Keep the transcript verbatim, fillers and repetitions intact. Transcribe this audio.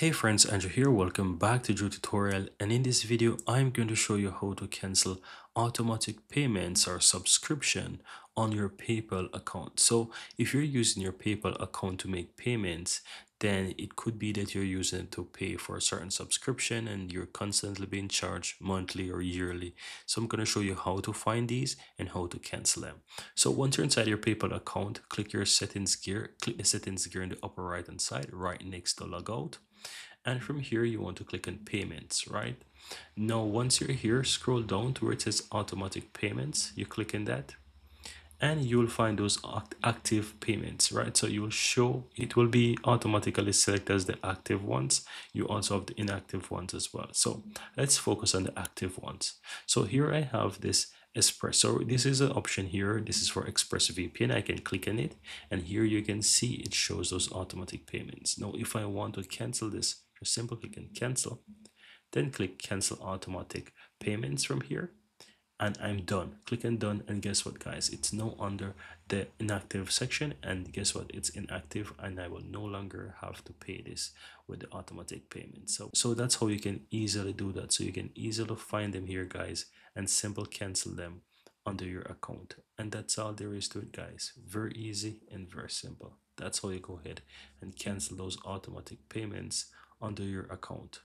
Hey friends, Andrew here, welcome back to Drew Tutorial, and in this video I'm going to show you how to cancel automatic payments or subscription on your PayPal account. So if you're using your PayPal account to make payments, then it could be that you're using it to pay for a certain subscription and you're constantly being charged monthly or yearly. So I'm going to show you how to find these and how to cancel them. So once you're inside your PayPal account, click your settings gear, click the settings gear in the upper right hand side right next to logout. And from here, you want to click on payments, right? Now, once you're here, scroll down to where it says automatic payments. You click in that and you will find those act active payments, right? So you will show, it will be automatically selected as the active ones. You also have the inactive ones as well. So let's focus on the active ones. So here I have this Express. So this is an option here. This is for ExpressVPN. I can click on it, and here you can see it shows those automatic payments. Now, if I want to cancel this, just simply click on cancel, then click cancel automatic payments from here, and I'm done. Click on done, and guess what, guys? It's now under the inactive section, and guess what? It's inactive, and I will no longer have to pay this with the automatic payment. So, so that's how you can easily do that. So you can easily find them here, guys, and simply cancel them under your account. And that's all there is to it, guys. Very easy and very simple. That's how you go ahead and cancel those automatic payments under your account.